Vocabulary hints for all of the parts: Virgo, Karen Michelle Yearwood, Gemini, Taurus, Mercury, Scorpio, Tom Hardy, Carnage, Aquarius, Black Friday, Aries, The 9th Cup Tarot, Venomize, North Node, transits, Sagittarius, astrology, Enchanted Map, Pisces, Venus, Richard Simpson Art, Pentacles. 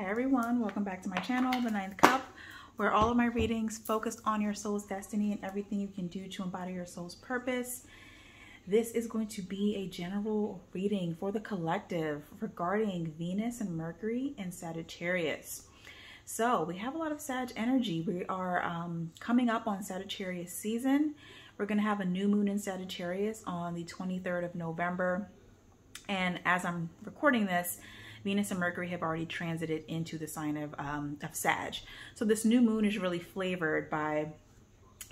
Hi everyone, welcome back to my channel, The 9th Cup, where all of my readings focused on your soul's destiny and everything you can do to embody your soul's purpose. This is going to be a general reading for the collective regarding Venus and Mercury and Sagittarius. So we have a lot of Sag energy. We are coming up on Sagittarius season. We're going to have a new moon in Sagittarius on the 23rd of November. And as I'm recording this, Venus and Mercury have already transited into the sign of Sag. So this new moon is really flavored by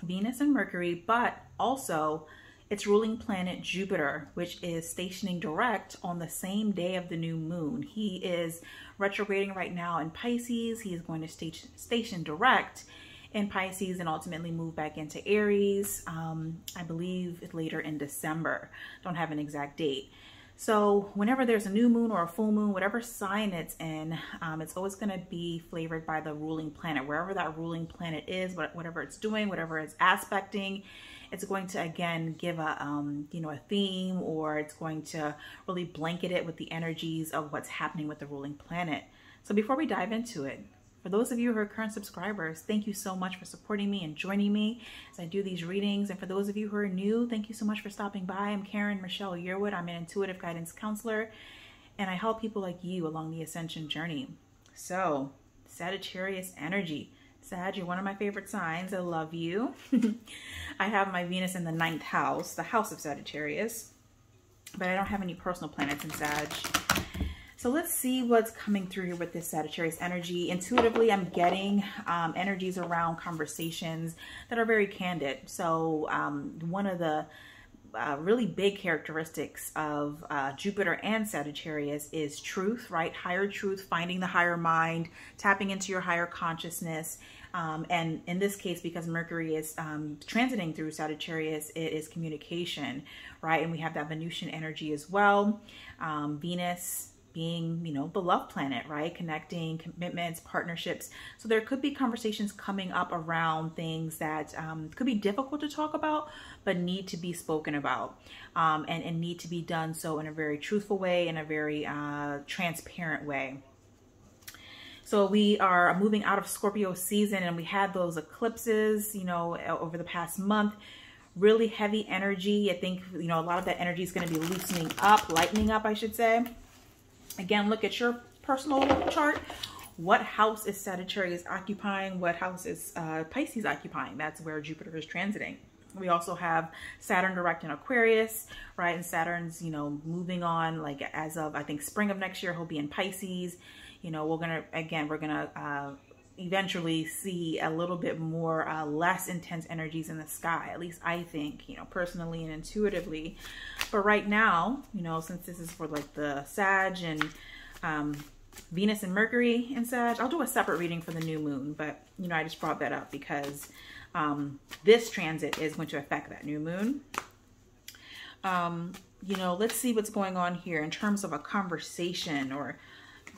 Venus and Mercury, but also its ruling planet Jupiter, which is stationing direct on the same day of the new moon. He is retrograding right now in Pisces. He is going to station direct in Pisces and ultimately move back into Aries, I believe later in December. Don't have an exact date. So whenever there's a new moon or a full moon, whatever sign it's in, it's always going to be flavored by the ruling planet. Wherever that ruling planet is, whatever it's doing, whatever it's aspecting, it's going to, again, give a, a theme, or it's going to really blanket it with the energies of what's happening with the ruling planet. So before we dive into it, for those of you who are current subscribers, thank you so much for supporting me and joining me as I do these readings. And for those of you who are new, thank you so much for stopping by. I'm Karen Michelle Yearwood. I'm an intuitive guidance counselor, and I help people like you along the ascension journey. So, Sagittarius energy. Sag, you're one of my favorite signs. I love you. I have my Venus in the 9th house, the house of Sagittarius, but I don't have any personal planets in Sag. So let's see what's coming through here with this Sagittarius energy. Intuitively, I'm getting energies around conversations that are very candid. So one of the really big characteristics of Jupiter and Sagittarius is truth, right? Higher truth, finding the higher mind, tapping into your higher consciousness. And in this case, because Mercury is transiting through Sagittarius, it is communication, right? And we have that Venusian energy as well. Venus being, the love planet, right? Connecting, commitments, partnerships. So there could be conversations coming up around things that could be difficult to talk about, but need to be spoken about and need to be done so in a very truthful way, in a very transparent way. So we are moving out of Scorpio season, and we had those eclipses, over the past month. Really heavy energy. I think, a lot of that energy is going to be loosening up, lightening up, I should say. Again, look at your personal chart. What house is Sagittarius occupying? What house is Pisces occupying? That's where Jupiter is transiting. We also have Saturn direct in Aquarius, right? And Saturn's, moving on, like, as of, I think, spring of next year, he'll be in Pisces. We're going to eventually see a little bit more, less intense energies in the sky. At least I think, personally and intuitively. But right now, since this is for like the Sag and Venus and Mercury and Sag, I'll do a separate reading for the new moon. But, I just brought that up because this transit is going to affect that new moon. Let's see what's going on here in terms of a conversation. Or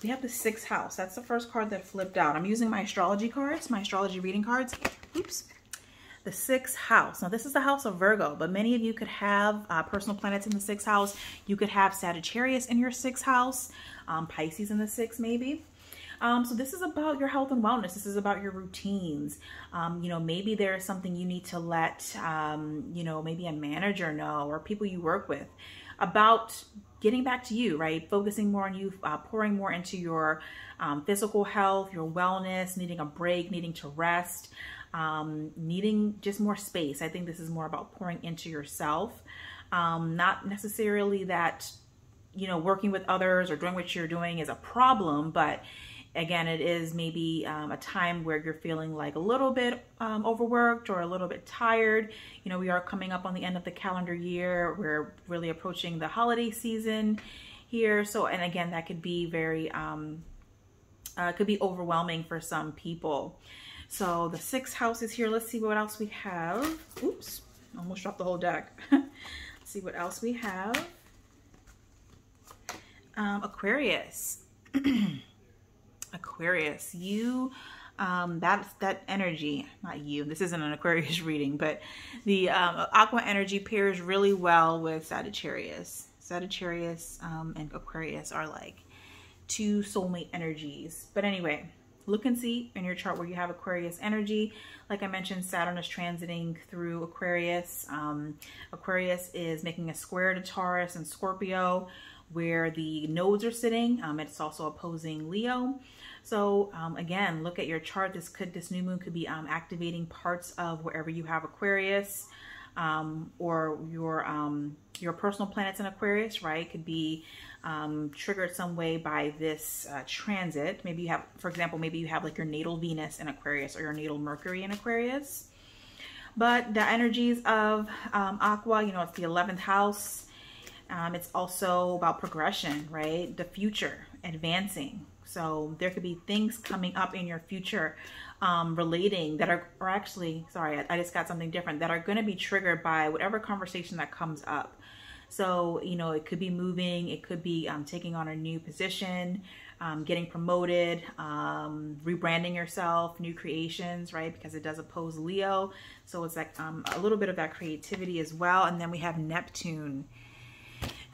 we have the 6th house. That's the first card that flipped out. I'm using my astrology cards, my astrology reading cards. Oops. The 6th house. Now, this is the house of Virgo, but many of you could have personal planets in the 6th house. You could have Sagittarius in your 6th house, Pisces in the 6th maybe. So this is about your health and wellness. This is about your routines. Maybe there is something you need to let, maybe a manager know, or people you work with, about getting back to you, right? Focusing more on you, pouring more into your physical health, your wellness, needing a break, needing to rest, needing just more space. I think this is more about pouring into yourself. Not necessarily that, working with others or doing what you're doing is a problem, but again, it is maybe a time where you're feeling like a little bit overworked or a little bit tired. We are coming up on the end of the calendar year. We're really approaching the holiday season here. So, and again, that could be very, could be overwhelming for some people. So the 6th house is here. Let's see what else we have. Oops, almost dropped the whole deck. Let's see what else we have. Aquarius. Aquarius, you, that's that energy, not you, this isn't an Aquarius reading, but the aqua energy pairs really well with Sagittarius. Sagittarius and Aquarius are like two soulmate energies. But anyway, look and see in your chart where you have Aquarius energy. Like I mentioned, Saturn is transiting through Aquarius. Aquarius is making a square to Taurus and Scorpio, where the nodes are sitting. It's also opposing Leo. So again, look at your chart. This new moon could be activating parts of wherever you have Aquarius, or your personal planets in Aquarius, right? Could be triggered some way by this transit. Maybe you have, for example, maybe you have like your natal Venus in Aquarius or your natal Mercury in Aquarius. But the energies of Aqua, you know, it's the 11th house. It's also about progression, right? The future, advancing. So there could be things coming up in your future relating that are, or actually, sorry, I just got something different, that are going to be triggered by whatever conversation that comes up. So, you know, it could be moving, it could be taking on a new position, getting promoted, rebranding yourself, new creations, right? Because it does oppose Leo. So it's like a little bit of that creativity as well. And then we have Neptune.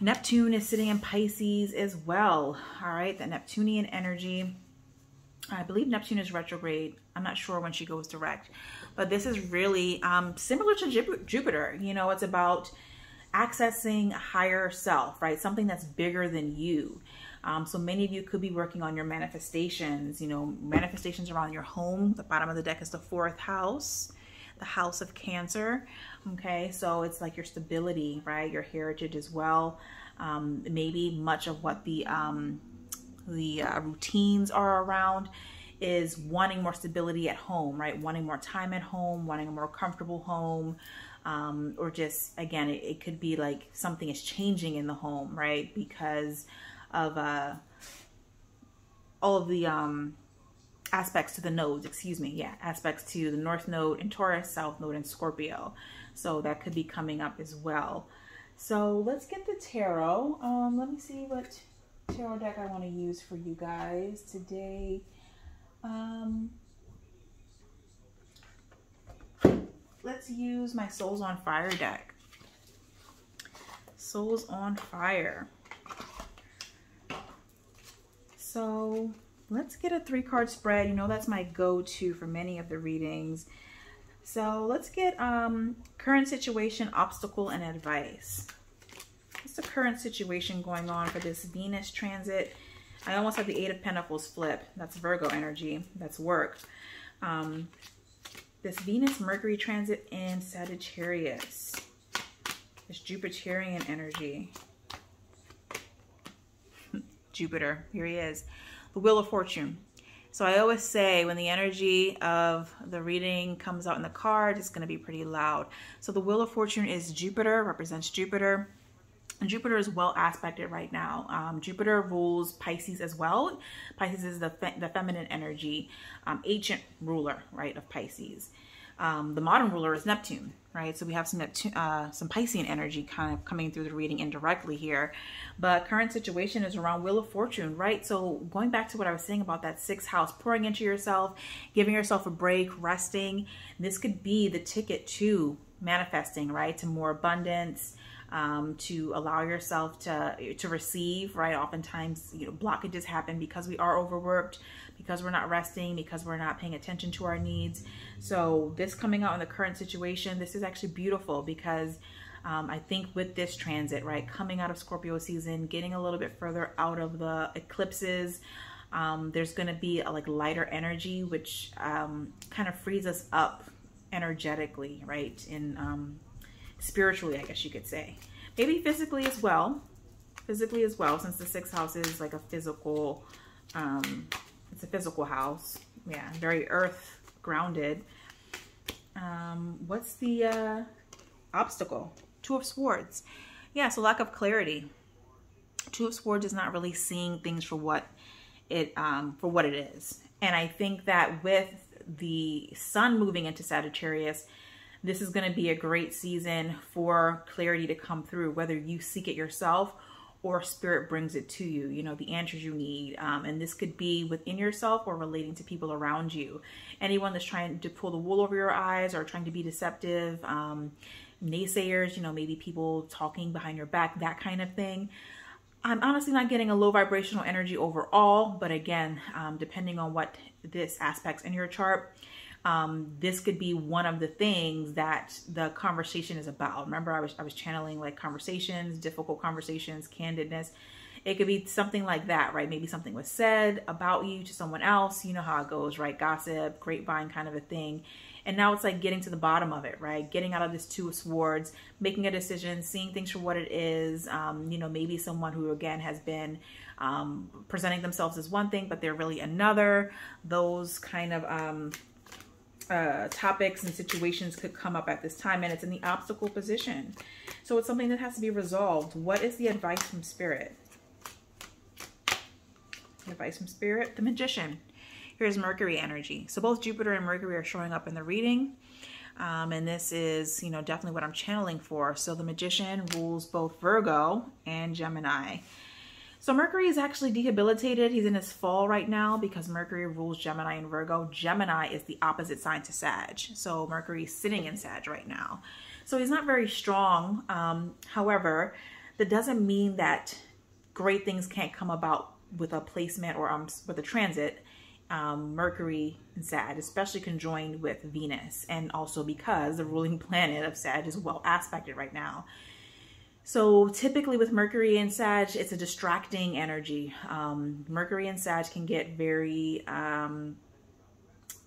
Neptune is sitting in Pisces as well. All right, that Neptunian energy. I believe Neptune is retrograde. I'm not sure when she goes direct, but this is really similar to Jupiter. You know, it's about accessing a higher self, right? Something that's bigger than you. So many of you could be working on your manifestations, you know, manifestations around your home. The bottom of the deck is the 4th house, the house of Cancer. Okay, so it's like your stability, right? Your heritage as well. Maybe much of what the routines are around is wanting more stability at home, right? Wanting more time at home, wanting a more comfortable home, or just, again, it could be like something is changing in the home, right? Because of all of the aspects to the nodes, excuse me. Yeah, aspects to the North Node in Taurus, South Node in Scorpio. So that could be coming up as well. So let's get the tarot. Let me see what tarot deck I want to use for you guys today. Let's use my Souls on Fire deck. Souls on Fire. So let's get a 3-card spread. You know, that's my go-to for many of the readings. So let's get current situation, obstacle, and advice. What's the current situation going on for this Venus transit? I almost have the 8 of Pentacles flip. That's Virgo energy. That's work. This Venus-Mercury transit in Sagittarius. This Jupiterian energy. Jupiter, here he is. The Wheel of Fortune. So I always say when the energy of the reading comes out in the card, it's going to be pretty loud. So the Wheel of Fortune is Jupiter, represents Jupiter. And Jupiter is well aspected right now. Jupiter rules Pisces as well. Pisces is the feminine energy, ancient ruler, right, of Pisces. The modern ruler is Neptune, right? So we have some Piscean energy kind of coming through the reading indirectly here. But current situation is around Wheel of Fortune, right? So going back to what I was saying about that 6th house, pouring into yourself, giving yourself a break, resting. This could be the ticket to manifesting, right? To more abundance, to allow yourself to receive, right? Oftentimes, you know, blockages happen because we are overworked, because we're not resting, because we're not paying attention to our needs. So this coming out in the current situation, this is actually beautiful because I think with this transit, right, coming out of Scorpio season, getting a little bit further out of the eclipses, there's going to be a like lighter energy, which kind of frees us up energetically, right, in spiritually, I guess you could say, maybe physically as well, since the 6th house is like a physical, it's a physical house. Yeah, very earth grounded. What's the obstacle? 2 of Swords. Yeah, so lack of clarity. 2 of Swords is not really seeing things for what it is. And I think that with the sun moving into Sagittarius, this is going to be a great season for clarity to come through, whether you seek it yourself or spirit brings it to you, you know, the answers you need. And this could be within yourself or relating to people around you. Anyone that's trying to pull the wool over your eyes or trying to be deceptive, naysayers, you know, maybe people talking behind your back, that kind of thing. I'm honestly not getting a low vibrational energy overall, but again, depending on what this aspects in your chart, this could be one of the things that the conversation is about. Remember, I was channeling like conversations, difficult conversations, candidness. It could be something like that, right? Maybe something was said about you to someone else. You know how it goes, right? Gossip, grapevine kind of a thing. And now it's like getting to the bottom of it, right? Getting out of this Two of Swords, making a decision, seeing things for what it is. You know, maybe someone who again has been presenting themselves as one thing, but they're really another. Those kind of topics and situations could come up at this time, and it's in the obstacle position. So it's something that has to be resolved. What is the advice from Spirit? The advice from Spirit, the Magician. Here's Mercury energy. So both Jupiter and Mercury are showing up in the reading. And this is, you know, definitely what I'm channeling for. So the Magician rules both Virgo and Gemini. So Mercury is actually debilitated. He's in his fall right now because Mercury rules Gemini and Virgo. Gemini is the opposite sign to Sag. So Mercury is sitting in Sag right now. So he's not very strong. However, that doesn't mean that great things can't come about with a placement or with a transit. Mercury and Sag, especially conjoined with Venus, and also because the ruling planet of Sag is well aspected right now. So typically with Mercury and Sag, it's a distracting energy. Mercury and Sag can get very thrown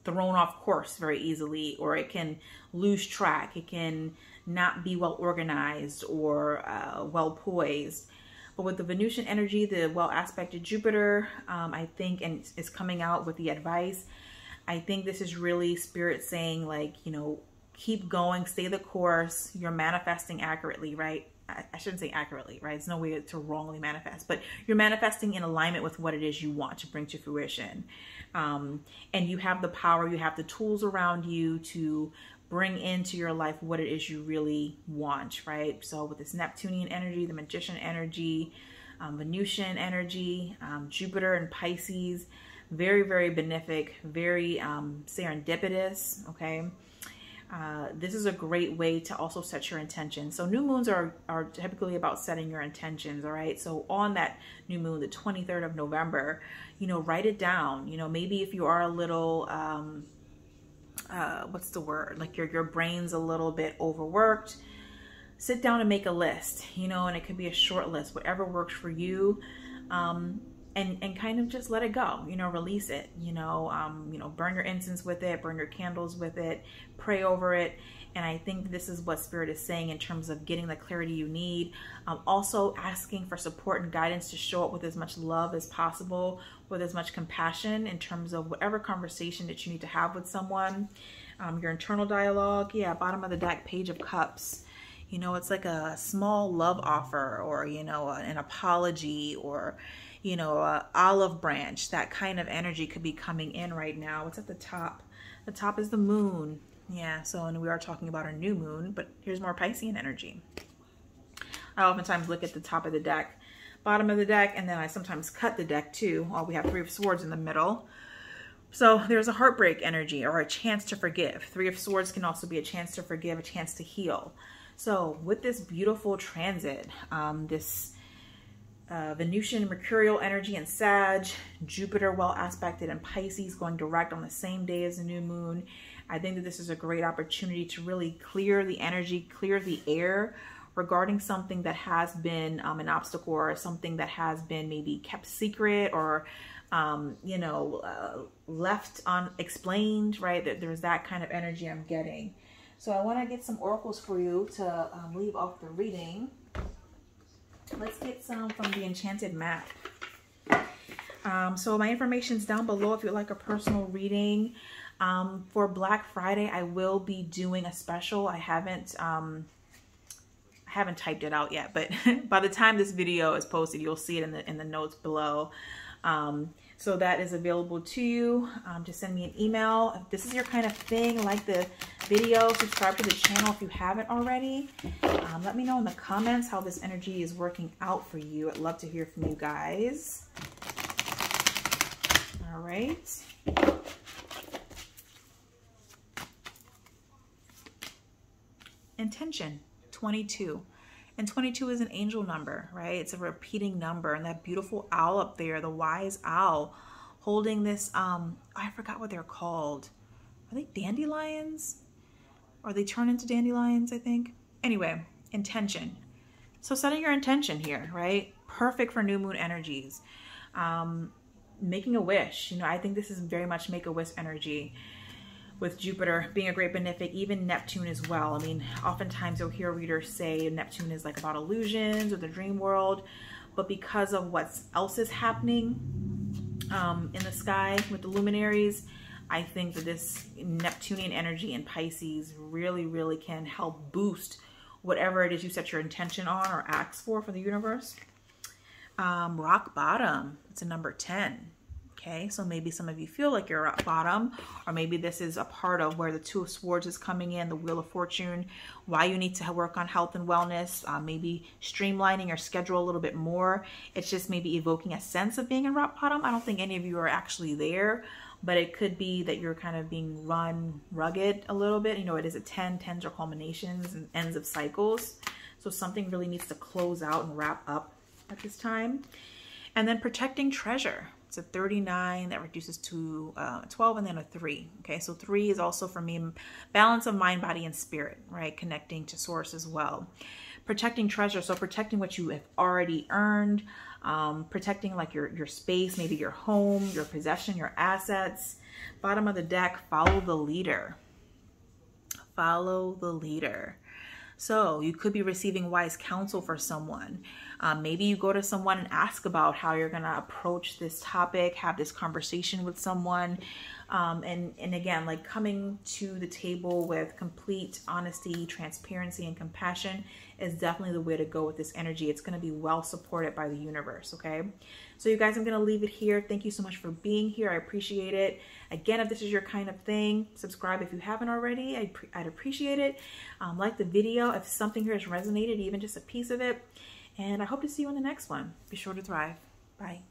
off course very easily, or it can lose track. It can not be well organized or well poised. But with the Venusian energy, the well-aspected Jupiter, I think, and it's coming out with the advice, I think this is really Spirit saying, like, you know, keep going, stay the course, you're manifesting accurately, right? I shouldn't say accurately, right? It's no way to wrongly manifest, but you're manifesting in alignment with what it is you want to bring to fruition. And you have the power, you have the tools around you to bring into your life what it is you really want, right? So with this Neptunian energy, the Magician energy, Venusian energy, Jupiter and Pisces, very, very benefic, very serendipitous, okay? This is a great way to also set your intention. So new moons are typically about setting your intentions, all right? So on that new moon, the 23rd of November, you know, write it down. You know, maybe if you are a little... what's the word? Like your brain's a little bit overworked. Sit down and make a list, you know, and it could be a short list, whatever works for you. And kind of just let it go, you know, release it, you know, burn your incense with it, burn your candles with it, pray over it. And I think this is what Spirit is saying in terms of getting the clarity you need. Also asking for support and guidance to show up with as much love as possible, with as much compassion in terms of whatever conversation that you need to have with someone. Your internal dialogue, yeah, bottom of the deck, Page of Cups. You know, it's like a small love offer, or, you know, an apology, or, you know, an olive branch. That kind of energy could be coming in right now. What's at the top? The top is the moon. Yeah, so, and we are talking about our new moon, but here's more Piscean energy. I oftentimes look at the top of the deck, bottom of the deck, and then I sometimes cut the deck too. Oh, we have Three of Swords in the middle. So there's a heartbreak energy, or a chance to forgive. Three of Swords can also be a chance to forgive, a chance to heal. So with this beautiful transit, this Venusian mercurial energy in Sag, Jupiter well aspected and Pisces going direct on the same day as the new moon, I think that this is a great opportunity to really clear the energy, clear the air regarding something that has been an obstacle, or something that has been maybe kept secret, or you know, left unexplained, right? There's that kind of energy I'm getting. So I want to get some oracles for you to leave off the reading. Let's get some from the Enchanted Map. So my information's down below if you'd like a personal reading. For Black Friday, I will be doing a special. I haven't typed it out yet, but by the time this video is posted, you'll see it in the notes below. So that is available to you. Just send me an email. If this is your kind of thing, like the video, subscribe to the channel if you haven't already. Let me know in the comments how this energy is working out for you. I'd love to hear from you guys. All right. Intention 22. And 22 is an angel number, right? It's a repeating number. And that beautiful owl up there, the wise owl, holding this, I forgot what they're called. Are they dandelions? Or they turn into dandelions, I think. Anyway, intention. So setting your intention here, right? Perfect for new moon energies. Making a wish. You know, I think this is very much make-a-wish energy with Jupiter being a great benefic, even Neptune as well. I mean, oftentimes you'll hear readers say Neptune is like about illusions or the dream world, but because of what else is happening in the sky with the luminaries, I think that this Neptunian energy in Pisces really, really can help boost whatever it is you set your intention on or ask for the universe. Rock bottom, it's a number 10. Okay, so maybe some of you feel like you're at bottom, or maybe this is a part of where the Two of Swords is coming in, the Wheel of Fortune, why you need to work on health and wellness, maybe streamlining your schedule a little bit more. It's just maybe evoking a sense of being in rock bottom. I don't think any of you are actually there, but it could be that you're kind of being run rugged a little bit. You know, it is a 10. 10s are culminations and ends of cycles. So something really needs to close out and wrap up at this time. And then protecting treasure. It's a 39 that reduces to 12 and then a 3. Okay, so 3 is also for me balance of mind, body, and spirit, right? Connecting to source as well. Protecting treasure, so protecting what you have already earned, protecting like your space, maybe your home, your possession, your assets. Bottom of the deck, follow the leader. Follow the leader. So you could be receiving wise counsel for someone. Maybe you go to someone and ask about how you're going to approach this topic, have this conversation with someone. And again, like coming to the table with complete honesty, transparency, and compassion is definitely the way to go with this energy. It's going to be well supported by the universe. Okay. So you guys, I'm going to leave it here. Thank you so much for being here. I appreciate it. Again, if this is your kind of thing, subscribe if you haven't already. I'd appreciate it. Like the video if something here has resonated, even just a piece of it. And I hope to see you in the next one. Be sure to thrive. Bye.